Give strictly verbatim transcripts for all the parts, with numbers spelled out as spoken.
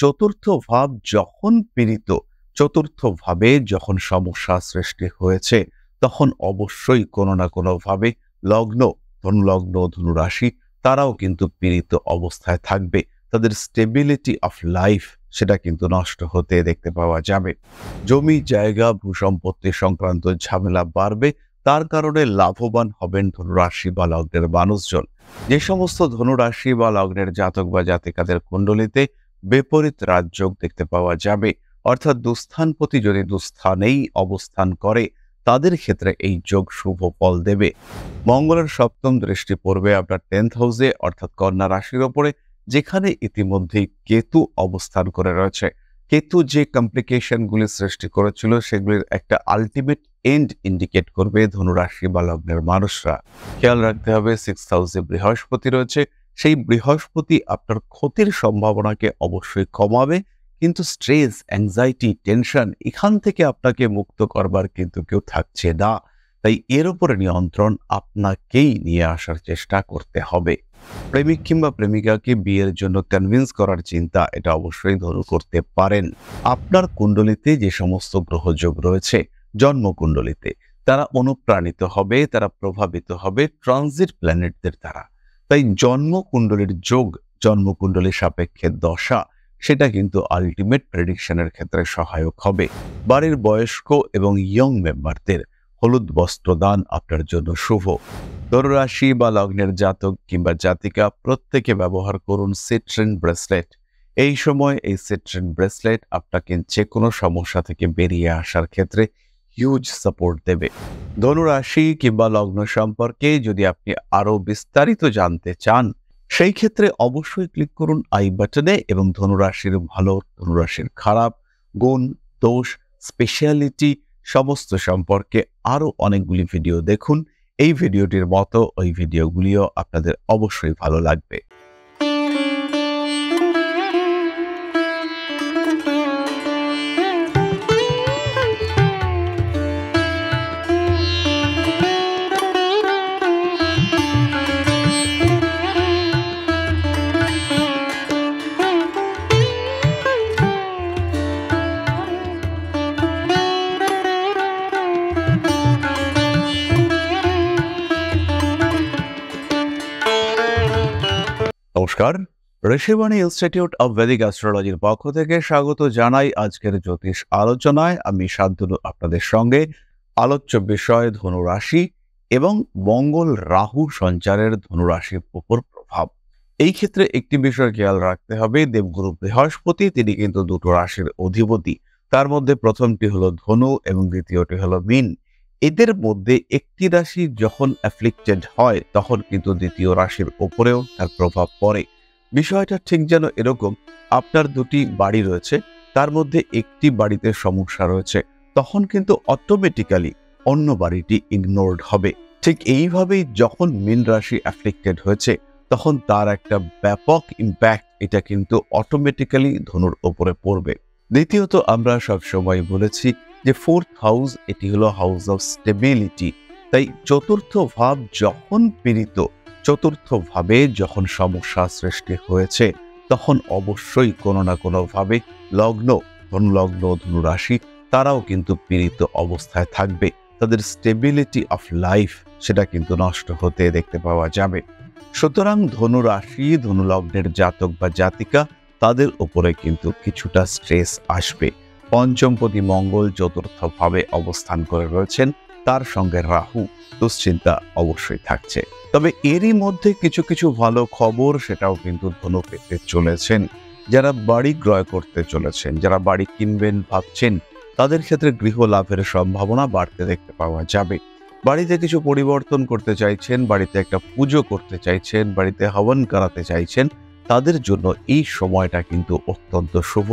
চতুর্থ ভাব যখন পীড়িত, চতুর্থ ভাবে যখন সমস্যা সৃষ্টি হয়েছে, তখন অবশ্যই কোনো না কোনোভাবে লগ্ন, ধনুলগ্ন, ধনুরাশি তারাও কিন্তু পীড়িত অবস্থায় থাকবে। তাদের স্টেবিলিটি অফ লাইফ সেটা কিন্তু নষ্ট হতে দেখতে পাওয়া যাবে। জমি জায়গা ভূসম্পত্তি সংক্রান্ত ঝামেলা বাড়বে, তার কারণে লাভবান হবেন ধনুরাশি বা লগ্নের মানুষজন। যে সমস্ত ধনুরাশি বা লগ্নের জাতক বা জাতিকাদের কুণ্ডলিতে বিপরীত রাজযোগ দেখতে পাওয়া যাবে, অর্থাৎ দুস্থানপতি যদি দুস্থানেই অবস্থান করে, তাদের ক্ষেত্রে এই যোগ শুভ ফল দেবে। মঙ্গলের সপ্তম দৃষ্টি পড়বে আপনার টেন্থ হাউসে অর্থাৎ কন্যা রাশির ওপরে, যেখানে ইতিমধ্যেই কেতু অবস্থান করে রয়েছে। কেতু যে কমপ্লিকেশনগুলি সৃষ্টি করেছিল সেগুলির একটা আলটিমেট এন্ড ইন্ডিকেট করবে ধনুরাশি বা লগ্নের মানুষরা। খেয়াল রাখতে হবে সিক্স হাউসে বৃহস্পতি রয়েছে, সেই বৃহস্পতি আপনার ক্ষতির সম্ভাবনাকে অবশ্যই কমাবে, কিন্তু স্ট্রেস, অ্যাংজাইটি, টেনশন এখান থেকে আপনাকে মুক্ত করবার কিন্তু কেউ থাকছে না। তাই এর উপরে নিয়ন্ত্রণ আপনাকেই নিয়ে আসার চেষ্টা করতে হবে। প্রেমিক কিংবা প্রেমিকাকে বিয়ের জন্য কনভিন্স করার চিন্তা এটা অবশ্যই ধরে করতে পারেন। আপনার কুণ্ডলিতে যে সমস্ত গ্রহযোগ রয়েছে জন্মকুণ্ডলিতে, তারা অনুপ্রাণিত হবে, তারা প্রভাবিত হবে ট্রানজিট প্ল্যানেটদের দ্বারা। তাই জন্মকুণ্ডলীর যোগ, জন্মকুণ্ডলীর সাপেক্ষে দশা সেটা কিন্তু আলটিমেট প্রেডিকশনের ক্ষেত্রে সহায়ক হবে। বাড়ির বয়স্ক এবং ইয়ং মেম্বারদের হলুদ বস্ত্রদান আপনার জন্য শুভ। ধনুরাশি বা লগ্নের জাতক কিংবা জাতিকা প্রত্যেকে ব্যবহার করুন সিট্রিন ব্রেসলেট। এই সময় এই সিট্রিন ব্রেসলেট আপনাকে যে কোনো সমস্যা থেকে বেরিয়ে আসার ক্ষেত্রে হিউজ সাপোর্ট দেবে। ধনুরাশি কিংবা লগ্ন সম্পর্কে যদি আপনি আরও বিস্তারিত জানতে চান, সেই ক্ষেত্রে অবশ্যই ক্লিক করুন আই বাটনে এবং ধনুরাশির ভালো, ধনুরাশির খারাপ, গুণ, দোষ, স্পেশালিটি সমস্ত সম্পর্কে আরও অনেকগুলি ভিডিও দেখুন। এই ভিডিওটির মতো ওই ভিডিওগুলিও আপনাদের অবশ্যই ভালো লাগবে। নমস্কার, ঋষিবাণী ইনস্টিটিউট অব ভেদিক অ্যাস্ট্রোলজির পক্ষ থেকে স্বাগত জানাই আজকের জ্যোতিষ আলোচনায়। আমি শান্তনু আপনাদের সঙ্গে। আলোচ্য বিষয় ধনুরাশি এবং মঙ্গল রাহু সঞ্চারের ধনুরাশির উপর প্রভাব। এই ক্ষেত্রে একটি বিষয় খেয়াল রাখতে হবে, দেবগুরু বৃহস্পতি তিনি কিন্তু দুটো রাশির অধিপতি, তার মধ্যে প্রথমটি হলো ধনু এবং দ্বিতীয়টি হলো মীন। এদের মধ্যে একটি রাশি যখন অ্যাফ্লিক্টেড হয় তখন কিন্তু দ্বিতীয় রাশির ওপরেও তার প্রভাব পড়ে। বিষয়টা ঠিক যেন এরকম, আপনার দুটি বাড়ি রয়েছে, তার মধ্যে একটি বাড়িতে সমস্যা রয়েছে, তখন কিন্তু অটোমেটিক্যালি অন্য বাড়িটি ইগনোরড হবে। ঠিক এইভাবেই যখন মীন রাশি অ্যাফ্লিক্টেড হয়েছে তখন তার একটা ব্যাপক ইম্প্যাক্ট এটা কিন্তু অটোমেটিক্যালি ধনুর ওপরে পড়বে। দ্বিতীয়ত, আমরা সবসময় বলেছি যে ফোর্থ হাউস এটি হলো হাউস অফ স্টেবিলিটি। তাই চতুর্থ ভাব যখন পীড়িত, চতুর্থ ভাবে যখন সমস্যা সৃষ্টি হয়েছে, তখন অবশ্যই কোনো না কোনোভাবে লগ্ন, ধনুলগ্ন, ধনুরাশি তারাও কিন্তু পীড়িত অবস্থায় থাকবে। তাদের স্টেবিলিটি অফ লাইফ সেটা কিন্তু নষ্ট হতে দেখতে পাওয়া যাবে। সুতরাং ধনুরাশি, ধনুলগ্নের জাতক বা জাতিকা তাদের উপরে কিন্তু কিছুটা স্ট্রেস আসবে। পঞ্চমপতি মঙ্গল চতুর্থ ভাবে অবস্থান করে রয়েছেন, তার সঙ্গে রাহু, দুশ্চিন্তা অবশ্যই থাকছে। তবে এরই মধ্যে কিছু কিছু ভালো খবর সেটাও কিন্তু ধনু পেতে চলেছেন। যারা বাড়ি ক্রয় করতে চলেছেন, যারা বাড়ি কিনবেন ভাবছেন, তাদের ক্ষেত্রে গৃহ লাভের সম্ভাবনা বাড়তে দেখতে পাওয়া যাবে। বাড়িতে কিছু পরিবর্তন করতে চাইছেন, বাড়িতে একটা পুজো করতে চাইছেন, বাড়িতে হবন করাতে চাইছেন, তাদের জন্য এই সময়টা কিন্তু অত্যন্ত শুভ।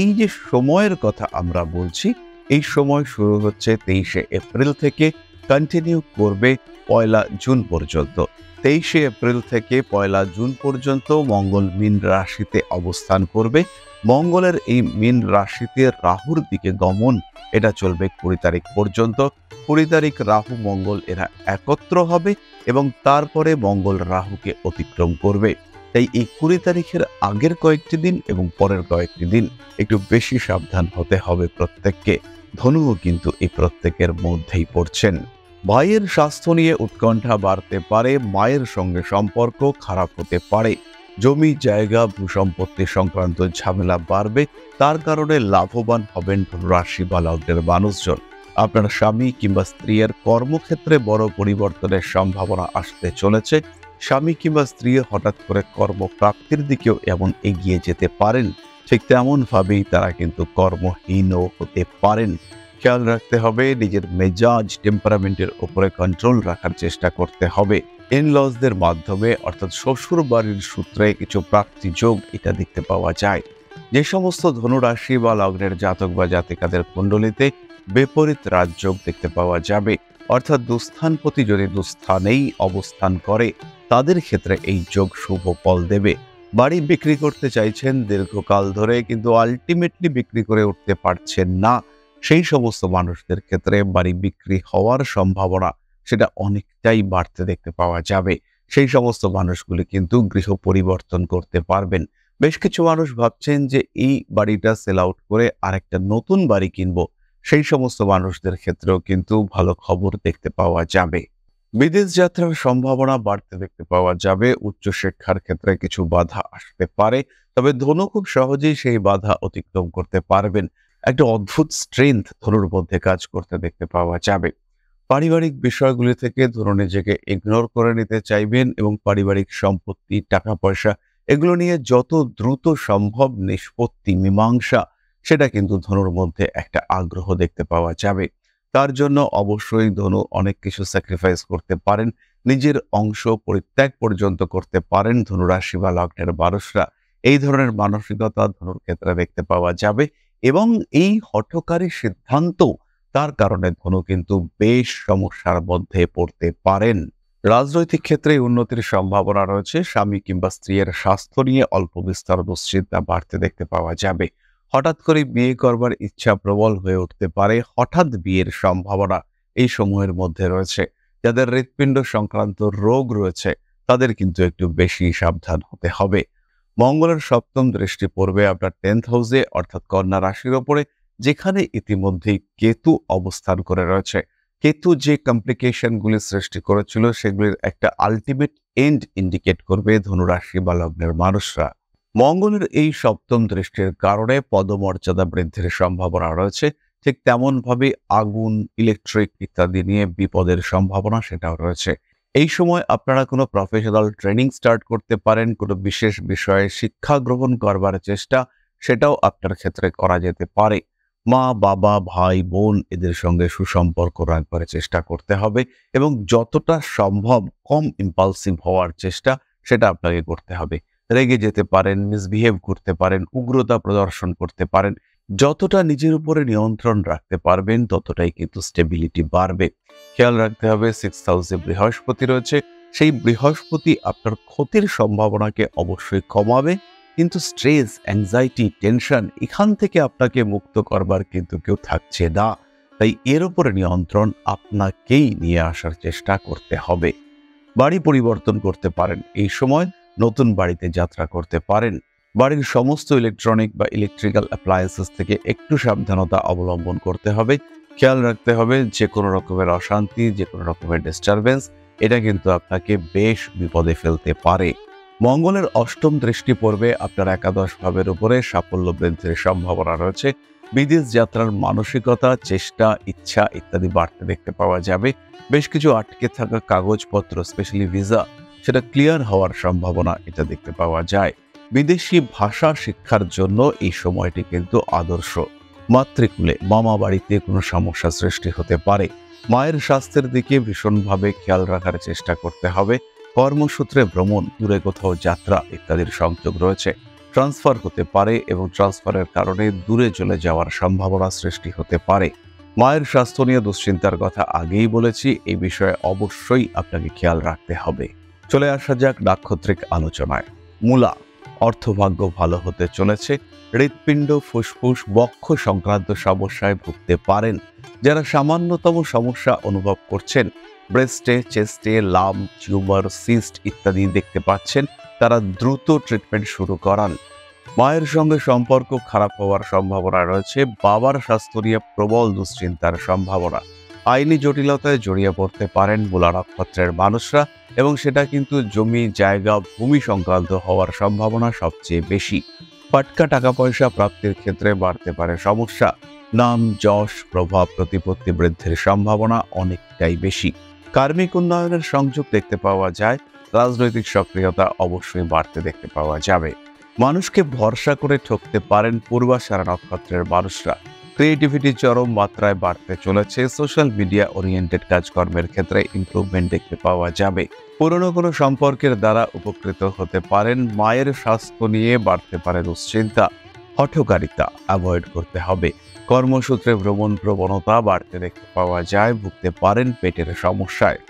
এই যে সময়ের কথা আমরা বলছি, এই সময় শুরু হচ্ছে তেইশে এপ্রিল থেকে, কন্টিনিউ করবে পয়লা জুন পর্যন্ত। তেইশে এপ্রিল থেকে পয়লা জুন পর্যন্ত মঙ্গল মীন রাশিতে অবস্থান করবে। মঙ্গলের এই মীন রাশিতে রাহুর দিকে গমন এটা চলবে কুড়ি তারিখ পর্যন্ত। কুড়ি তারিখ রাহু মঙ্গল এরা একত্র হবে এবং তারপরে মঙ্গল রাহুকে অতিক্রম করবে। তাই এই কুড়ি তারিখের আগের কয়েকটি দিন এবং পরের কয়েকটি দিন একটু বেশি সাবধান হতে হবে প্রত্যেককে। ধনুও কিন্তু এই প্রত্যেকের মধ্যেই পড়ছেন। ভাইয়ের স্বাস্থ্য নিয়ে উৎকণ্ঠা বাড়তে পারে, মায়ের সঙ্গে সম্পর্ক খারাপ হতে পারে, জমি জায়গা ভূসম্পত্তি সংক্রান্ত ঝামেলা বাড়বে, তার কারণে লাভবান হবেন রাশি বা লগ্নের মানুষজন। আপনার স্বামী কিংবা স্ত্রীর কর্মক্ষেত্রে বড় পরিবর্তনের সম্ভাবনা আসতে চলেছে। স্বামী কিংবা স্ত্রী হঠাৎ করে কর্মপ্রাপ্তির দিকেও এমন এগিয়ে যেতে পারেন, ঠিক তেমনভাবেই তারা কিন্তু কর্মহীনও হতে পারেন। খেয়াল রাখতে হবে নিজের মেজাজ টেম্পারামেন্টের উপরে কন্ট্রোল রাখার চেষ্টা করতে হবে। ইনলজদের মাধ্যমে অর্থাৎ শ্বশুর বাড়ির সূত্রে কিছু প্রাপ্তি যোগ এটা দেখতে পাওয়া যায়। যে সমস্ত ধনুরাশি বা লগ্নের জাতক বা জাতিকাদের কুণ্ডলিতে বিপরীত রাজযোগ দেখতে পাওয়া যাবে, অর্থাৎ দুস্থানপতি যদি দুস্থানেই অবস্থান করে তাদের ক্ষেত্রে এই যোগ শুভ ফল দেবে। বাড়ি বিক্রি করতে চাইছেন দীর্ঘকাল ধরে, কিন্তু আলটিমেটলি বিক্রি করে উঠতে পারছেন না, সেই সমস্ত মানুষদের ক্ষেত্রে বাড়ি বিক্রি হওয়ার সম্ভাবনা সেটা অনেকটাই বাড়তে দেখতে পাওয়া যাবে। সেই সমস্ত মানুষগুলি কিন্তু গৃহ পরিবর্তন করতে পারবেন। বেশ কিছু মানুষ ভাবছেন যে এই বাড়িটা সেল আউট করে আরেকটা নতুন বাড়ি কিনবো, সেই সমস্ত মানুষদের ক্ষেত্রেও কিন্তু ভালো খবর দেখতে পাওয়া যাবে। বিদেশ যাত্রার সম্ভাবনা বাড়তে দেখতে পাওয়া যাবে। উচ্চশিক্ষার ক্ষেত্রে কিছু বাধা আসতে পারে, তবে ধনু খুব সহজেই সেই বাধা অতিক্রম করতে পারবেন। একটা অদ্ভুত স্ট্রেংথ ধনুর মধ্যে কাজ করতে দেখতে পাওয়া যাবে। পারিবারিক বিষয়গুলি থেকে ধনু নিজেকে ইগনোর করে নিতে চাইবেন এবং পারিবারিক সম্পত্তি, টাকা পয়সা এগুলো নিয়ে যত দ্রুত সম্ভব নিষ্পত্তি, মীমাংসা সেটা কিন্তু ধনুর মধ্যে একটা আগ্রহ দেখতে পাওয়া যাবে। তার জন্য অবশ্যই ধনু অনেক কিছু স্যাক্রিফাইস করতে পারেন, নিজের অংশ পরিত্যাগ পর্যন্ত করতে পারেন। ধনুরাশি বা লগ্নের মানুষরা এই ধরনের মানসিকতা ধনুর ক্ষেত্রে দেখতে পাওয়া যাবে এবং এই হঠকারী সিদ্ধান্ত, তার কারণে ধনু কিন্তু বেশ সমস্যার মধ্যে পড়তে পারেন। রাজনৈতিক ক্ষেত্রে উন্নতির সম্ভাবনা রয়েছে। স্বামী কিংবা স্ত্রীর স্বাস্থ্য নিয়ে অল্প বিস্তর দুশ্চিন্তা বাড়তে দেখতে পাওয়া যাবে। হঠাৎ করে বিয়ে করবার ইচ্ছা প্রবল হয়ে উঠতে পারে, হঠাৎ বিয়ের সম্ভাবনা এই সময়ের মধ্যে রয়েছে। যাদের হৃৎপিণ্ড সংক্রান্ত রোগ রয়েছে তাদের কিন্তু একটু বেশি সাবধান হতে হবে। মঙ্গলের সপ্তম দৃষ্টি পড়বে আপনার টেন্থ হাউসে অর্থাৎ কন্যা রাশির ওপরে, যেখানে ইতিমধ্যেই কেতু অবস্থান করে রয়েছে। কেতু যে কমপ্লিকেশনগুলি সৃষ্টি করেছিল সেগুলির একটা আলটিমেট এন্ড ইন্ডিকেট করবে ধনুরাশি বা লগ্নের মানুষরা। মঙ্গলের এই সপ্তম দৃষ্টির কারণে পদমর্যাদা বৃদ্ধির সম্ভাবনা রয়েছে, ঠিক তেমনভাবে আগুন, ইলেকট্রিক ইত্যাদি নিয়ে বিপদের সম্ভাবনা সেটাও রয়েছে। এই সময় আপনারা কোনো প্রফেশনাল ট্রেনিং স্টার্ট করতে পারেন, কোনো বিশেষ বিষয়ে শিক্ষা গ্রহণ করবার চেষ্টা সেটাও আপনার ক্ষেত্রে করা যেতে পারে। মা, বাবা, ভাই, বোন এদের সঙ্গে সুসম্পর্ক রাখবার চেষ্টা করতে হবে এবং যতটা সম্ভব কম ইম্পালসিভ হওয়ার চেষ্টা সেটা আপনাকে করতে হবে। রেগে যেতে পারেন, মিসবিহেভ করতে পারেন, উগ্রতা প্রদর্শন করতে পারেন। যতটা নিজের উপরে নিয়ন্ত্রণ রাখতে পারবেন ততটাই কিন্তু স্টেবিলিটি বাড়বে। খেয়াল রাখতে হবে সিক্স হাউসে বৃহস্পতি রয়েছে, সেই বৃহস্পতি আপনার ক্ষতির সম্ভাবনাকে অবশ্যই কমাবে, কিন্তু স্ট্রেস, অ্যাংজাইটি, টেনশন এখান থেকে আপনাকে মুক্ত করবার কিন্তু কেউ থাকছে না। তাই এর উপরে নিয়ন্ত্রণ আপনাকেই নিয়ে আসার চেষ্টা করতে হবে। বাড়ি পরিবর্তন করতে পারেন, এই সময় নতুন বাড়িতে যাত্রা করতে পারেন। বাড়ির সমস্ত ইলেকট্রনিক বা ইলেকট্রিক্যাল অ্যাপ্লায়েন্সেস থেকে একটু সাবধানতা অবলম্বন করতে হবে। খেয়াল রাখতে হবে যে কোনো রকমের অশান্তি, যে কোনো রকমের ডিস্টারবেন্স এটা কিন্তু আপনাকে বেশ বিপদে ফেলতে পারে। মঙ্গলের অষ্টম দৃষ্টি পড়বে আপনার একাদশ ভাবের উপরে, সাফল্য বৃদ্ধির সম্ভাবনা রয়েছে। বিদেশ যাত্রার মানসিকতা, চেষ্টা, ইচ্ছা ইত্যাদি বাড়তে দেখতে পাওয়া যাবে। বেশ কিছু আটকে থাকা কাগজপত্র স্পেশালি ভিসা সেটা ক্লিয়ার হওয়ার সম্ভাবনা এটা দেখতে পাওয়া যায়। বিদেশি ভাষা শিক্ষার জন্য এই সময়টি কিন্তু আদর্শ। মাতৃকুলে, মামা বাড়িতে কোনো সমস্যা সৃষ্টি হতে পারে। মায়ের স্বাস্থ্যের দিকে ভীষণভাবে খেয়াল রাখার চেষ্টা করতে হবে। কর্মসূত্রে ভ্রমণ, দূরে কোথাও যাত্রা ইত্যাদির সংযোগ রয়েছে। ট্রান্সফার হতে পারে এবং ট্রান্সফারের কারণে দূরে চলে যাওয়ার সম্ভাবনা সৃষ্টি হতে পারে। মায়ের স্বাস্থ্য নিয়ে দুশ্চিন্তার কথা আগেই বলেছি, এই বিষয়ে অবশ্যই আপনাকে খেয়াল রাখতে হবে। চলে আসা যাক নাক্ষত্রিক আলোচনায়। মূলা, অর্থভাগ্য ভালো হতে চলেছে। হৃৎপিণ্ড, ফুসফুস, বক্ষ সংক্রান্ত সমস্যায় ভুগতে পারেন। যারা সামান্যতম সমস্যা অনুভব করছেন, ব্রেস্টে, চেস্টে লাম, টিউমার, সিস্ট ইত্যাদি দেখতে পাচ্ছেন, তারা দ্রুত ট্রিটমেন্ট শুরু করান। মায়ের সঙ্গে সম্পর্ক খারাপ হওয়ার সম্ভাবনা রয়েছে। বাবার স্বাস্থ্য নিয়ে প্রবল দুশ্চিন্তার সম্ভাবনা। আইনি জটিলতায় জড়িয়ে পড়তে পারেন মূলা নক্ষত্রের মানুষরা, এবং সেটা কিন্তু জমি জায়গা ভূমি সংক্রান্ত হওয়ার সম্ভাবনা সবচেয়ে বেশি। পাটকা টাকা পয়সা প্রাপ্তির ক্ষেত্রে বাড়তে পারে সমস্যা। নাম যশ প্রভাব প্রতিপত্তি বৃদ্ধির সম্ভাবনা অনেকটাই বেশি। কার্মিক উন্নয়নের সংযোগ দেখতে পাওয়া যায়। রাজনৈতিক সক্রিয়তা অবশ্যই বাড়তে দেখতে পাওয়া যাবে। মানুষকে ভরসা করে ঠকতে পারেন পূর্বাশারা নক্ষত্রের মানুষরা। ক্রিয়েটিভিটি চরম মাত্রায় বাড়তে চলেছে। সোশ্যাল মিডিয়া ওরিয়েন্টেড কাজকর্মের ক্ষেত্রে ইমপ্রুভমেন্ট দেখতে পাওয়া যাবে। পুরনো কোনো সম্পর্কের দ্বারা উপকৃত হতে পারেন। মায়ের স্বাস্থ্য নিয়ে বাড়তে পারে দুশ্চিন্তা। হঠকারিতা অ্যাভয়েড করতে হবে। কর্মসূত্রে ভ্রমণ প্রবণতা বাড়তে দেখতে পাওয়া যায়। ভুগতে পারেন পেটের সমস্যায়।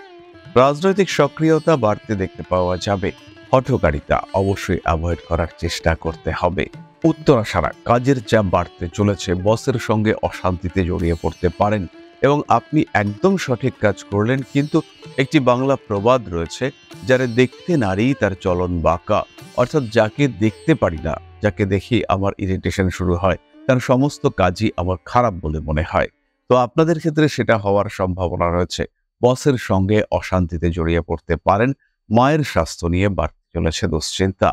রাজনৈতিক সক্রিয়তা বাড়তে দেখতে পাওয়া যাবে। হঠকারিতা অবশ্যই অ্যাভয়েড করার চেষ্টা করতে হবে। উত্তরাশারা কাজের চাপ বাড়তে চলেছে। বসের সঙ্গে অশান্তিতে জড়িয়ে পড়তে পারেন, এবং আপনি একদম সঠিক কাজ করলেন। কিন্তু একটি বাংলা প্রবাদ রয়েছে, যারা দেখতে নারী তার চলন বাঁকা, অর্থাৎ যাকে দেখতে পারি না, যাকে দেখি আমার ইরিটেশন শুরু হয়, তার সমস্ত কাজই আমার খারাপ বলে মনে হয়। তো আপনাদের ক্ষেত্রে সেটা হওয়ার সম্ভাবনা রয়েছে। বসের সঙ্গে অশান্তিতে জড়িয়ে পড়তে পারেন। মায়ের স্বাস্থ্য নিয়ে বাড়তে চলেছে দুশ্চিন্তা।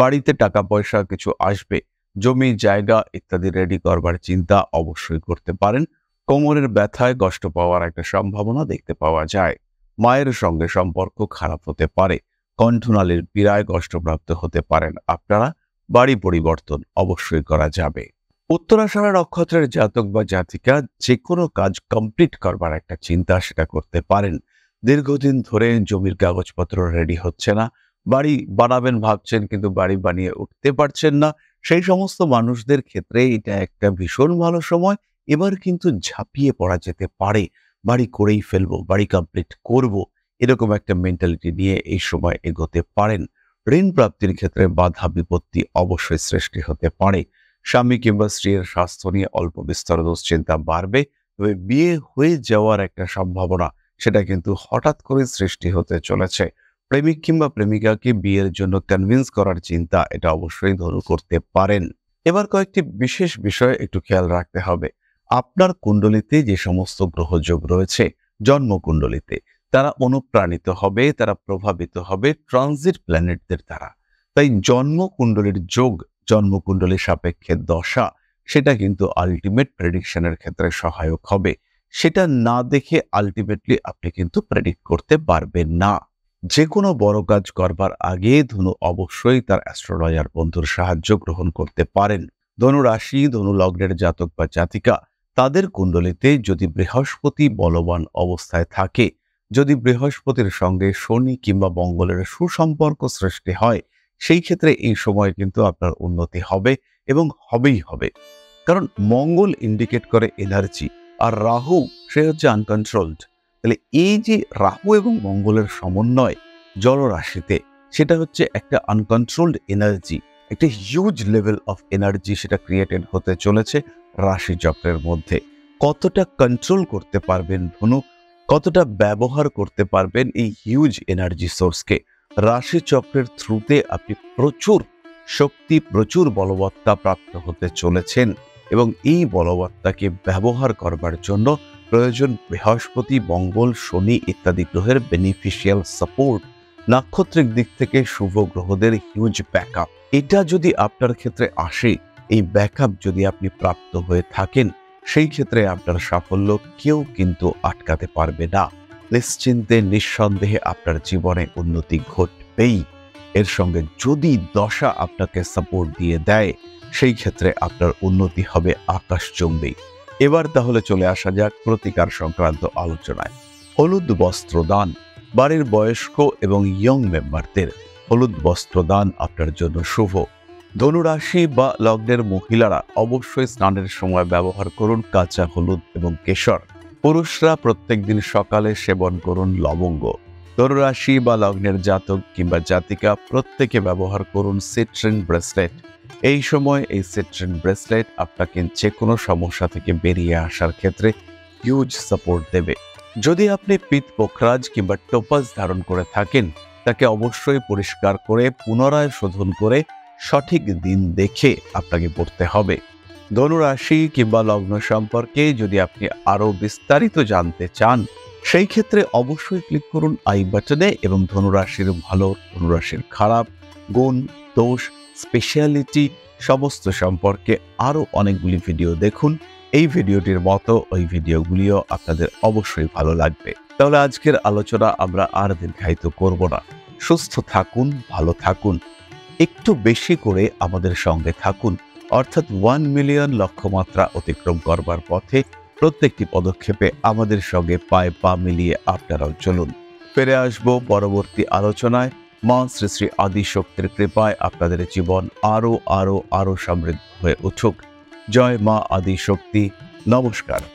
বাড়িতে টাকা পয়সা কিছু আসবে। জমি জায়গা ইত্যাদি রেডি করবার চিন্তা অবশ্যই করতে পারেন। কোমরের ব্যথায় কষ্ট পাওয়ার একটা সম্ভাবনা দেখতে পাওয়া যায়। মায়ের সঙ্গে সম্পর্ক খারাপ হতে পারে। কণ্ঠনালীর পীড়ায় কষ্টপ্রাপ্ত হতে পারেন আপনারা। বাড়ি পরিবর্তন অবশ্যই করা যাবে। উত্তরাশারা নক্ষত্রের জাতক বা জাতিকা যে কোনো কাজ কমপ্লিট করবার একটা চিন্তা সেটা করতে পারেন। দীর্ঘদিন ধরে জমির কাগজপত্র রেডি হচ্ছে না। বাড়ি বানাবেন ভাবছেন, কিন্তু বাড়ি বানিয়ে উঠতে পারছেন না। সেই সমস্ত মানুষদের ক্ষেত্রে এটা একটা ভীষণ ভালো সময়। এবার কিন্তু ঝাঁপিয়ে পড়া যেতে পারে। বাড়ি করেই ফেলবো, বাড়ি কমপ্লিট করব, এরকম একটা মেন্টালিটি নিয়ে এই সময় এগোতে পারেন। ঋণ প্রাপ্তির ক্ষেত্রে বাধা বিপত্তি অবশ্যই সৃষ্টি হতে পারে। স্বামী কিংবা স্ত্রীর স্বাস্থ্য নিয়ে অল্প বিস্তর দুশ্চিন্তা বাড়বে। তবে বিয়ে হয়ে যাওয়ার একটা সম্ভাবনা সেটা কিন্তু হঠাৎ করে সৃষ্টি হতে চলেছে। প্রেমিক কিংবা প্রেমিকাকে বিয়ের জন্য কনভিন্স করার চিন্তা এটা অবশ্যই ধরু করতে পারেন। এবার কয়েকটি বিশেষ বিষয় একটু খেয়াল রাখতে হবে। আপনার কুণ্ডলিতে যে সমস্ত গ্রহযোগ রয়েছে জন্মকুণ্ডলিতে, তারা অনুপ্রাণিত হবে, তারা প্রভাবিত হবে ট্রানজিট প্ল্যানেটদের দ্বারা। তাই জন্মকুণ্ডলীর যোগ, জন্মকুণ্ডলী সাপেক্ষে দশা, সেটা কিন্তু আলটিমেট প্রেডিকশনের ক্ষেত্রে সহায়ক হবে। সেটা না দেখে আলটিমেটলি আপনি কিন্তু প্রেডিক্ট করতে পারবেন না। যে কোনো বড় কাজ করবার আগে ধনু অবশ্যই তার অ্যাস্ট্রোলজার বন্ধুর সাহায্য গ্রহণ করতে পারেন। ধনু রাশি, ধনু লগ্নের জাতক বা জাতিকা, তাদের কুণ্ডলিতে যদি বৃহস্পতি বলবান অবস্থায় থাকে, যদি বৃহস্পতির সঙ্গে শনি কিংবা মঙ্গলের সুসম্পর্ক সৃষ্টি হয়, সেই ক্ষেত্রে এই সময় কিন্তু আপনার উন্নতি হবে এবং হবেই হবে। কারণ মঙ্গল ইন্ডিকেট করে এনার্জি, আর রাহু সে হচ্ছে আনকন্ট্রোলড। তাহলে এই যে রাহু এবং মঙ্গলের সমন্বয় জলরাশিতে, সেটা হচ্ছে একটা আনকন্ট্রোলড এনার্জি, একটা হিউজ লেভেল অফ এনার্জি সেটা ক্রিয়েটেড হতে চলেছে রাশিচক্রের মধ্যে। কতটা কন্ট্রোল করতে পারবেন ধনু, কতটা ব্যবহার করতে পারবেন এই হিউজ এনার্জি সোর্সকে। রাশিচক্রের থ্রুতে আপনি প্রচুর শক্তি, প্রচুর বলবত্তা প্রাপ্ত হতে চলেছেন, এবং এই বলবত্তাকে ব্যবহার করবার জন্য প্রয়োজন বৃহস্পতি, মঙ্গল, শনি ইত্যাদি গ্রহের বেনিফিশিয়াল সাপোর্ট, নাক্ষত্রিক দিক থেকে শুভ গ্রহদের হিউজ ব্যাকআপ। এটা যদি আপনার ক্ষেত্রে আসে, এই ব্যাকআপ যদি আপনি প্রাপ্ত হয়ে থাকেন, সেই ক্ষেত্রে আপনার সাফল্য কেউ কিন্তু আটকাতে পারবে না। নিশ্চিন্তে নিঃসন্দেহে আপনার জীবনে উন্নতি ঘটবেই। এর সঙ্গে যদি দশা আপনাকে সাপোর্ট দিয়ে দেয়, সেই ক্ষেত্রে আপনার উন্নতি হবে আকাশচুম্বী। এবার তাহলে চলে আসা যাক প্রতিকার সংক্রান্ত আলোচনায়। হলুদ বস্ত্র দান, বাড়ির বয়স্ক এবং ইয়ং মেম্বারদের হলুদ বস্ত্র দান আপনার জন্য শুভ। ধনুরাশি বা লগ্নের মহিলারা অবশ্যই স্নানের সময় ব্যবহার করুন কাঁচা হলুদ এবং কেশর। পুরুষরা প্রত্যেকদিন সকালে সেবন করুন লবঙ্গ। ধনুরাশি বা লগ্নের জাতক কিংবা জাতিকা প্রত্যেকে ব্যবহার করুন সিট্রিন ব্রেসলেট। এই সময় এই সিট্রিন ব্রেসলেট আপনাকে যে কোনো সমস্যা থেকে বেরিয়ে আসার ক্ষেত্রে হিউজ সাপোর্ট দেবে। যদি আপনি পিত পোখরাজ কিংবা টোপাজ ধারণ করে থাকেন, তাকে অবশ্যই পরিষ্কার করে পুনরায় শোধন করে সঠিক দিন দেখে আপনাকে পড়তে হবে। ধনুরাশি কিংবা লগ্ন সম্পর্কে যদি আপনি আরও বিস্তারিত জানতে চান, সেই ক্ষেত্রে অবশ্যই ক্লিক করুন আই বাটনে এবং ধনুরাশির ভালো, ধনুরাশির খারাপ, গুণ, দোষ, স্পেশালিটি সমস্ত সম্পর্কে আরও অনেকগুলি ভিডিও দেখুন। এই ভিডিওটির মতো ওই ভিডিওগুলিও আপনাদের অবশ্যই ভালো লাগবে। তাহলে আজকের আলোচনা আমরা আর দীর্ঘায়িত করব না। সুস্থ থাকুন, ভালো থাকুন, একটু বেশি করে আমাদের সঙ্গে থাকুন। অর্থাৎ ওয়ান মিলিয়ন লক্ষ্যমাত্রা অতিক্রম করবার পথে প্রত্যেকটি পদক্ষেপে আমাদের সঙ্গে পায়ে পা মিলিয়ে আপনারাও চলুন। ফিরে আসবো পরবর্তী আলোচনায়। মা শ্রী শ্রী আদিশক্তির কৃপায় আপনাদের জীবন আরও আরও আরও সমৃদ্ধ হয়ে উঠুক। জয় মা আদিশক্তি। নমস্কার।